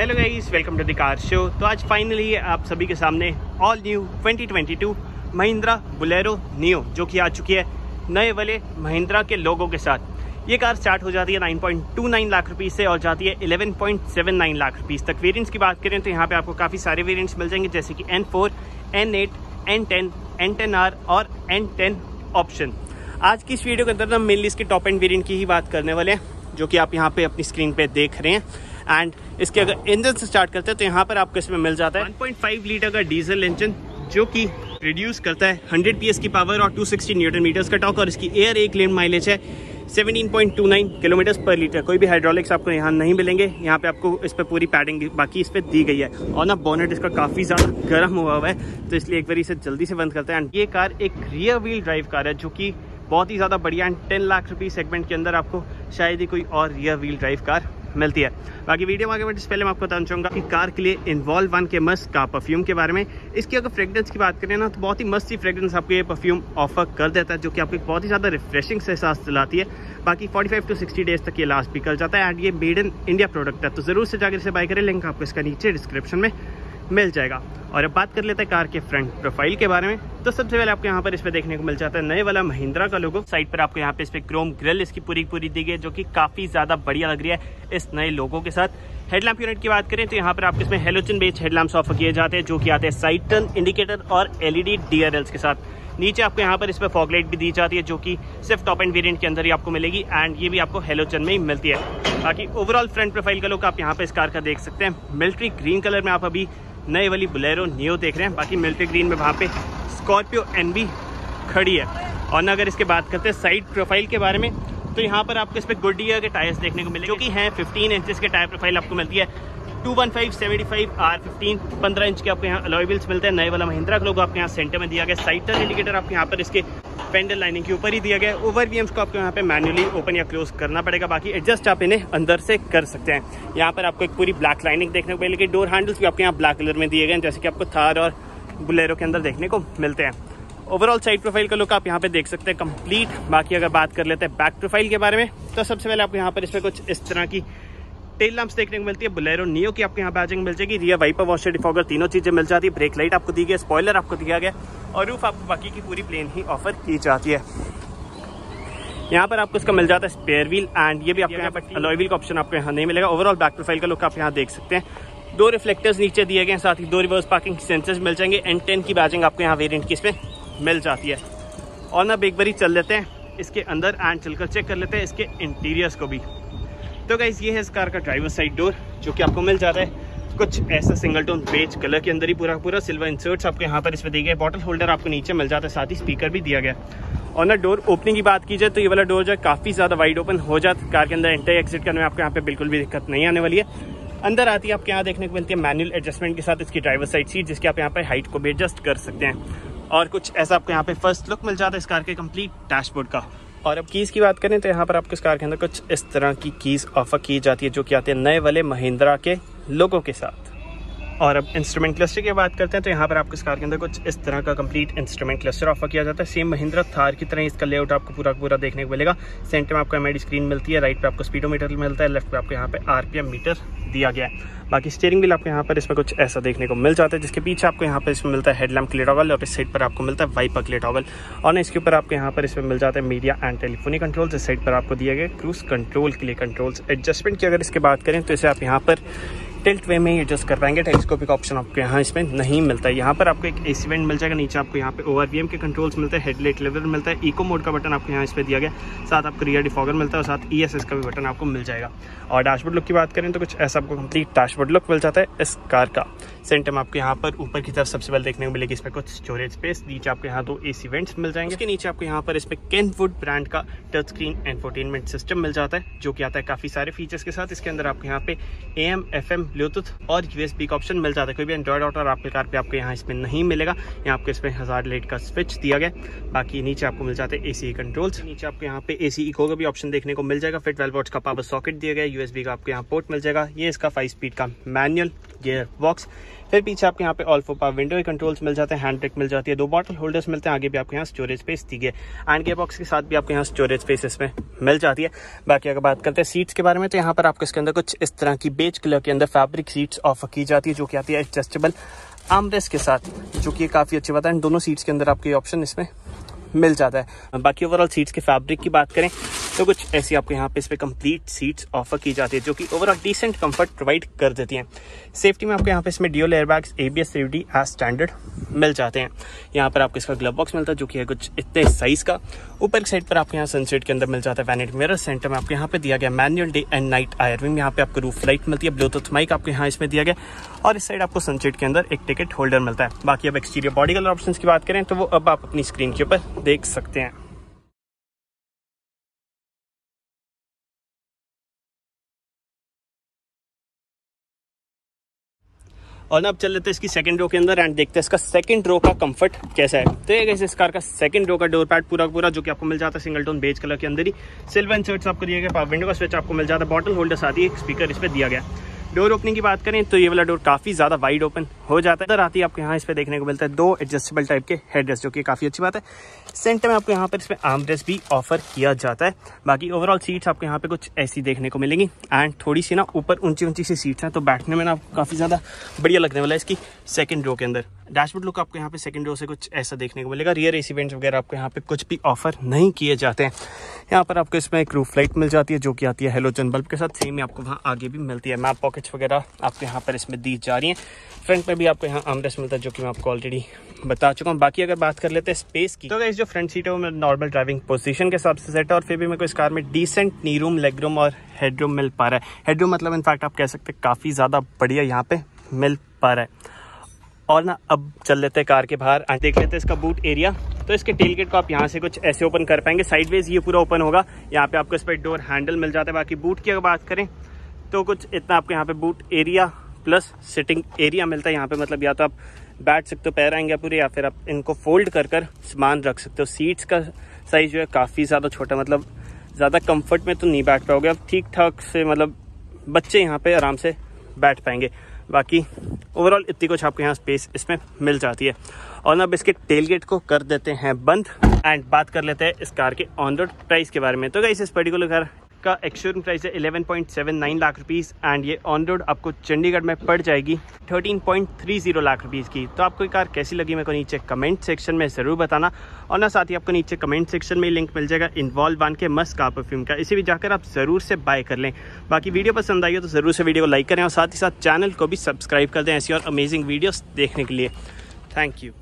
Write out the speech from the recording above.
Hello guys, welcome to the car show. तो आज finally आप सभी के सामने all new 2022 Mahindra Bolero Neo जो कि आ चुकी है नए वाले महिंद्रा के लोगों के साथ। ये कार स्टार्ट हो जाती है 9.29 लाख रुपीस से और जाती है 11.79 लाख रुपीस तक। वेरिएंट्स की बात करें तो यहाँ पे आपको काफ़ी सारे वेरिएंट्स मिल जाएंगे, जैसे कि N4, N8, N10, N10R और N10 ऑप्शन। आज की इस वीडियो के अंदर हम मेनली इसके टॉप एंड वेरिएंट की ही बात करने वाले हैं, जो कि आप यहाँ पे अपनी स्क्रीन पे देख रहे हैं। एंड इसके अगर इंजन से स्टार्ट करते हैं तो यहाँ पर आपको इसमें मिल जाता है 1.5 लीटर का डीजल इंजन जो कि प्रोड्यूस करता है 100 पीएस की पावर और 260 न्यूटन मीटर्स का टॉर्क, और इसकी एयर एक लेन माइलेज है 17.29 किलोमीटर्स पर लीटर। कोई भी हाइड्रोलिक्स आपको यहाँ नहीं मिलेंगे। यहाँ पे आपको इस पर पूरी पैडिंग बाकी इस पर दी गई है और ना बोनेट इसका काफ़ी ज़्यादा गर्म हुआ है, तो इसलिए एक बार इसे जल्दी से बंद करते हैं। एंड ये कार एक रियर व्हील ड्राइव कार है जो कि बहुत ही ज़्यादा बढ़िया। एंड 10 लाख रुपये सेगमेंट के अंदर आपको शायद ही कोई और रियर व्हील ड्राइव कार मिलती है। बाकी वीडियो में आगे बढ़ने से पहले मैं आपको बताना चाहूँगा कि कार के लिए इन्वॉल्व वन के मस्त का परफ्यूम के बारे में। इसकी अगर फ्रेगरेंस की बात करें ना तो बहुत ही मस्त ही फ्रेगरेंस आपको ये परफ्यूम ऑफर कर देता है, जो कि आपको बहुत ही ज़्यादा रिफ्रेशिंग से एहसास दिलाती है। बाकी 45 to 60 डेज तक ये लास्ट भी कर जाता है। एंड ये मेड इन इंडिया प्रोडक्ट है, तो ज़रूर से जाकर इसे बाय करें। लिंक आपको इसका नीचे डिस्क्रिप्शन में मिल जाएगा। और अब बात कर लेते हैं कार के फ्रंट प्रोफाइल के बारे में। तो सबसे पहले आपको यहाँ पर इस पे देखने को मिल जाता है नए वाला महिंद्रा का लोगो। साइड पर आपको यहाँ पे इस पे क्रोम ग्रिल इसकी पूरी दी गई है जो कि काफ़ी ज़्यादा बढ़िया लग रही है इस नए लोगों के साथ। हेडलैम्प यूनिट की बात करें तो यहाँ पर आपको इसमें हेलोजन बेस्ड हेडलैम्प्स ऑफर किए जाते हैं, जो कि आते हैं साइड टर्न इंडिकेटर और LED DRLs के साथ। नीचे आपको यहाँ पर इस पर फॉगलाइट भी दी जाती है जो कि सिर्फ टॉप एंड वेरिएंट के अंदर ही आपको मिलेगी, एंड ये भी आपको हेलोजन में ही मिलती है। बाकी ओवरऑल फ्रंट प्रोफाइल का लुक आप यहाँ पर इस कार का देख सकते हैं। मिलिट्री ग्रीन कलर में आप अभी नए वाली बोलेरो नियो देख रहे हैं। बाकी मिलिट्री ग्रीन में वहाँ पे स्कॉर्पियो NV खड़ी है। और अगर इसके बात करते हैं साइड प्रोफाइल के बारे में तो यहाँ पर आपको इस पर गुड ईयर के टायर्स देखने को मिले जो कि हैं 15 इंचेस के टायर प्रोफाइल आपको मिलती है। 215/75R 15 15 इंच के आपको यहाँ अलॉय व्हील्स मिलते हैं। नए वाला महिंद्रा का लोगो आपको यहाँ सेंटर में दिया गया। साइड टर्न इंडिकेटर आपको यहाँ पर इसके फेंडर लाइनिंग के ऊपर ही दिया गया है। ओवरव्हीम्स को आपको यहाँ पे मैन्युअली ओपन या क्लोज करना पड़ेगा। बाकी एडजस्ट आप इन्हें अंदर से कर सकते हैं। यहाँ पर आपको एक पूरी ब्लैक लाइनिंग देखने को मिलेगी। डोर हैंडल्स भी आपके यहाँ ब्लैक कलर में दिए गए हैं, जैसे कि आपको थार और बोलेरो के अंदर देखने को मिलते हैं। ओवरऑल साइड प्रोफाइल का लुक आप यहाँ पे देख सकते हैं कंप्लीट। बाकी अगर बात कर लेते हैं बैक प्रोफाइल के बारे में तो सबसे पहले आपको यहाँ पर इसमें कुछ इस तरह की टेल लैंप्स देखने को मिलती है। बोलेरो नियो की आपको यहाँ बैजिंग मिल जाएगी। रियर वाइपर, वॉशर, डिफॉगर तीनों चीज़ें मिल जाती है। ब्रेक लाइट आपको दी गई, स्पॉइलर आपको दिया गया और रूफ आपको बाकी की पूरी प्लेन ही ऑफर की जाती है। यहाँ पर आपको इसका मिल जाता है स्पेयर व्हील एंड ये भी आपको यहाँ पर अलॉय व्हील का ऑप्शन आपको यहाँ नहीं मिलेगा। ओवरऑल बैक प्रोफाइल का लुक आप यहाँ देख सकते हैं। दो रिफ्लेक्टर्स नीचे दिए गए हैं, साथ ही दो रिवर्स पार्किंग सेंसर्स मिल जाएंगे। N10 की बैजिंग आपको यहाँ वेरिएंट की इसमें मिल जाती है। और अब एक बारी चल लेते हैं इसके अंदर एंड चलकर चेक कर लेते हैं इसके इंटीरियर्स को भी। तो गाइस, ये है इस कार का ड्राइवर साइड डोर जो कि आपको मिल जाता है कुछ ऐसा सिंगल टोन बेज कलर के अंदर ही पूरा सिल्वर इंसर्ट्स आपको यहाँ पर इसमें दिए गए। बॉटल होल्डर आपको नीचे मिल जाता है, साथ ही स्पीकर भी दिया गया। और ना डोर ओपनिंग की बात की जाए तो ये वाला डोर जो है काफ़ी ज़्यादा वाइड ओपन हो जाता है। कार के अंदर एंटर एग्जिट करने में आपको यहाँ पे बिल्कुल भी दिक्कत नहीं आने वाली है। अंदर आती है आपके यहाँ देखने को मिलती है मैनुअल एडजस्टमेंट के साथ इसकी ड्राइवर साइड सीट, जिसके आप यहाँ पर हाइट को भी एडजस्ट कर सकते हैं। और कुछ ऐसा आपको यहाँ पे फर्स्ट लुक मिल जाता है इस कार के कंप्लीट डैशबोर्ड का। और अब कीज़ की बात करें तो यहाँ पर आपको इस कार के अंदर कुछ इस तरह की कीज़ ऑफर की जाती है जो कि आते हैं नए वाले महिंद्रा के लोगों के साथ। और अब इंस्ट्रूमेंट क्लस्टर की बात करते हैं तो यहाँ पर आपको इस कार के अंदर कुछ इस तरह का कंप्लीट इंस्ट्रूमेंट क्लस्टर ऑफर किया जाता है। सेम महिंद्रा थार की तरह इसका लेआउट आपको पूरा देखने को मिलेगा। सेंटर में आपको एमआईडी स्क्रीन मिलती है, राइट पे आपको स्पीडोमीटर मिलता है, लेफ्ट पे आपको यहाँ पे RPM मीटर दिया गया है। बाकी स्टीयरिंग व्हील आपको यहाँ पर इसमें कुछ ऐसा देखने को मिल जाता है, जिसके पीछे आपको यहाँ पर इसमें मिलता है हेडलैम्प के लिए टॉगल और इस साइड पर आपको मिलता है वाइपर के लिए टॉगल। और इसके ऊपर आपको यहाँ पर इसमें मिल जाता है मीडिया एंड टेलीफोनी कंट्रोल्स। इस साइड पर आपको दिया गया क्रूज कंट्रोल के लिए कंट्रोल्स। एडजस्टमेंट की अगर इसकी बात करें तो इसे आप यहाँ पर टिल्ट वे में ही एडजस्ट कर पाएंगे। टेलीस्कोपिक ऑप्शन आपको यहाँ इसमें नहीं मिलता है। यहाँ पर आपको एक एसी वेंट मिल जाएगा। नीचे आपको यहाँ पे ORVM के कंट्रोल्स मिलते हैं, हेडलाइट लेवल मिलता है, इको मोड का बटन आपको यहाँ इस पर दिया गया, साथ आपको रियर डिफॉगर मिलता है और साथ ESS का भी बटन आपको मिल जाएगा। और डैशबोर्ड लुक की बात करें तो कुछ ऐसा आपको कंप्लीट डैशबोर्ड लुक मिल जाता है इस कार का। सेंटर में आपको यहाँ पर ऊपर की तरफ सबसे पहले देखने को मिलेगी इसमें कुछ स्टोरेज स्पेस, नीचे आपको यहाँ 2 AC वेंट्स मिल जाएंगे। इसके नीचे आपको यहाँ पर इसमें केनवुड ब्रांड का टच स्क्रीन इंफोटेनमेंट सिस्टम मिल जाता है जो कि आता है काफ़ी सारे फीचर्स के साथ। इसके अंदर आपको यहाँ पे AM FM ब्लूटूथ और USB का ऑप्शन मिल जाता है। कोई भी एंड्रॉइड ऑटो और आपके कार पे आपको यहाँ इसमें नहीं मिलेगा। यहाँ आपको इसमें हज़ार लाइट का स्विच दिया गया। बाकी नीचे आपको मिल जाते हैं AC कंट्रोल्स। नीचे आपको यहाँ पे AC इको का भी ऑप्शन देखने को मिल जाएगा। फिर 12 वॉट्स का पावर सॉकेट दिया गया, USB का आपको यहाँ पोर्ट मिल जाएगा। ये इसका 5 स्पीड का मैनुअल गियर बॉक्स। फिर पीछे आपके यहाँ पे ऑल 4 पावर विंडो के कंट्रोल्स मिल जाते हैं, हैंड ब्रेक मिल जाती है, 2 बॉटल होल्डर्स मिलते हैं, आगे भी आपके यहाँ स्टोरेज स्पेस दी गई है एंड गियर बॉक्स के साथ भी आपके यहाँ स्टोरेज स्पेस इसमें मिल जाती है। बाकी अगर बात करते हैं सीट्स के बारे में तो यहाँ पर आपको इसके अंदर कुछ इस तरह की बेज कलर के अंदर फैब्रिक सीट्स ऑफर की जाती है जो कि आती है एडजस्टेबल आर्मरेस्ट के साथ, जो कि काफ़ी अच्छी बात है। एंड दोनों सीट्स के अंदर आपको ये ऑप्शन इसमें मिल जाता है। बाकी ओवरऑल सीट्स के फैब्रिक की बात करें तो कुछ ऐसी आपको यहाँ पे इस पर कंप्लीट सीट्स ऑफर की जाती है जो कि ओवरऑल डिसेंट कंफर्ट प्रोवाइड कर देती हैं। सेफ्टी में आपको यहाँ पे इसमें dual airbags, ABS safety as standard मिल जाते हैं। यहाँ पर आपको इसका ग्लब बॉक्स मिलता है जो कि है कुछ इतने साइज का। ऊपर की साइड पर आपको यहाँ सनसेट के अंदर मिल जाता है वैनिटी मिरर। सेंटर में आपको यहाँ पे दिया गया manual day and night IRVM. यहाँ पे आपको रूफ लाइट मिलती है, ब्लूटूथ माइक आपको यहाँ इसमें दिया गया और इस साइड आपको सनसेट के अंदर एक टिकट होल्डर मिलता है। बाकी अब एक्सटीरियर बॉडी कलर ऑप्शन की बात करें तो वो अब आप अपनी स्क्रीन के ऊपर देख सकते हैं। और ना अब चल लेते हैं इसकी सेकंड रो के अंदर एंड देखते हैं इसका सेकंड रो का कंफर्ट कैसा है। तो ये गाइस इस कार का सेकंड रो का डोर पैड पूरा पूरा जो कि आपको मिल जाता है सिंगल टोन बेज कलर के अंदर ही। सिल्वर इंसर्ट्स आपको दिए गए, पावर विंडो का स्विच आपको मिल जाता है, बॉटल होल्डर साथ ही एक स्पीकर इस पर दिया गया। डोर ओपनिंग की बात करें तो ये वाला डोर काफ़ी ज़्यादा वाइड ओपन हो जाता है। अंदर आती है आपको यहाँ इस पर देखने को मिलता है दो एडजस्टेबल टाइप के हेडरेस्ट जो कि काफ़ी अच्छी बात है। सेंटर में आपको यहाँ पर इसमें आर्मरेस्ट भी ऑफर किया जाता है। बाकी ओवरऑल सीट्स आपको यहाँ पे कुछ ऐसी देखने को मिलेंगी एंड थोड़ी सी ना ऊपर ऊंची ऊंची सी सीट्स हैं तो बैठने में ना आपको काफ़ी ज़्यादा बढ़िया लगने वाला है इसकी सेकंड रो के अंदर। डैशबोर्ड लुक आपको यहाँ पे सेकंड रो से कुछ ऐसा देखने को मिलेगा। रियर एसी वेंट्स वगैरह आपको यहाँ पे कुछ भी ऑफर नहीं किए जाते हैं। यहाँ पर आपको इसमें एक रूफ लाइट मिल जाती है जो कि आती है हेलोजन बल्ब के साथ, सेम ही आपको वहाँ आगे भी मिलती है। मैप पॉकेट्स वगैरह आपको यहाँ पर इसमें दी जा रही हैं। फ्रंट में भी आपको यहाँ आर्मरेस्ट मिलता है जो कि मैं आपको ऑलरेडी बता चुका हूँ। बाकी अगर बात कर लेते हैं स्पेस की तो गाइस जो फ्रंट सीट है वो नॉर्मल ड्राइविंग पोजीशन के हिसाब से सेट है और फिर भी मेरे को इस कार में decent knee room, leg room और हेड रूम मिल पा रहा है। हेड रूम मतलब इनफैक्ट आप कह सकते हैं काफ़ी ज़्यादा बढ़िया यहाँ पे मिल पा रहा है। और ना अब चल लेते हैं कार के बाहर, देख लेते हैं इसका बूट एरिया। तो इसके टेलगेट को आप यहाँ से कुछ ऐसे ओपन कर पाएंगे, साइडवेज ये पूरा ओपन होगा। यहाँ पे आपको इस पर डोर हैंडल मिल जाता है। बाकी बूट की अगर बात करें तो कुछ इतना आपको यहाँ पे boot area plus seating area मिलता है। यहाँ पे मतलब या तो आप बैठ सकते हो, पैर आएंगे पूरे, या फिर आप इनको फोल्ड कर कर सामान रख सकते हो। सीट्स का साइज जो है काफ़ी ज़्यादा छोटा, मतलब ज़्यादा कम्फर्ट में तो नहीं बैठ पाओगे आप, ठीक ठाक से मतलब बच्चे यहाँ पर आराम से बैठ पाएंगे। बाकी ओवरऑल इतनी कुछ आपको यहाँ स्पेस इसमें मिल जाती है। और अब इसके टेलगेट को कर देते हैं बंद एंड बात कर लेते हैं इस कार के ऑन रोड प्राइस के बारे में। तो गाइस इस पर्टिकुलर कार का एक्स-शोरूम प्राइस है 11.79 लाख रुपीस एंड ये ऑन रोड आपको चंडीगढ़ में पड़ जाएगी 13.30 लाख रुपीस की। तो आपको ये कार कैसी लगी मेरे को नीचे कमेंट सेक्शन में ज़रूर बताना। और ना साथ ही आपको नीचे कमेंट सेक्शन में लिंक मिल जाएगा इन्वॉल्व वन के मस्त कार परफ्यूम का, इसे भी जाकर आप ज़रूर से बाय कर लें। बाकी वीडियो पसंद आई हो तो ज़रूर से वीडियो को लाइक करें और साथ ही साथ चैनल को भी सब्सक्राइब कर दें ऐसी और अमेजिंग वीडियोज़ देखने के लिए। Thank you.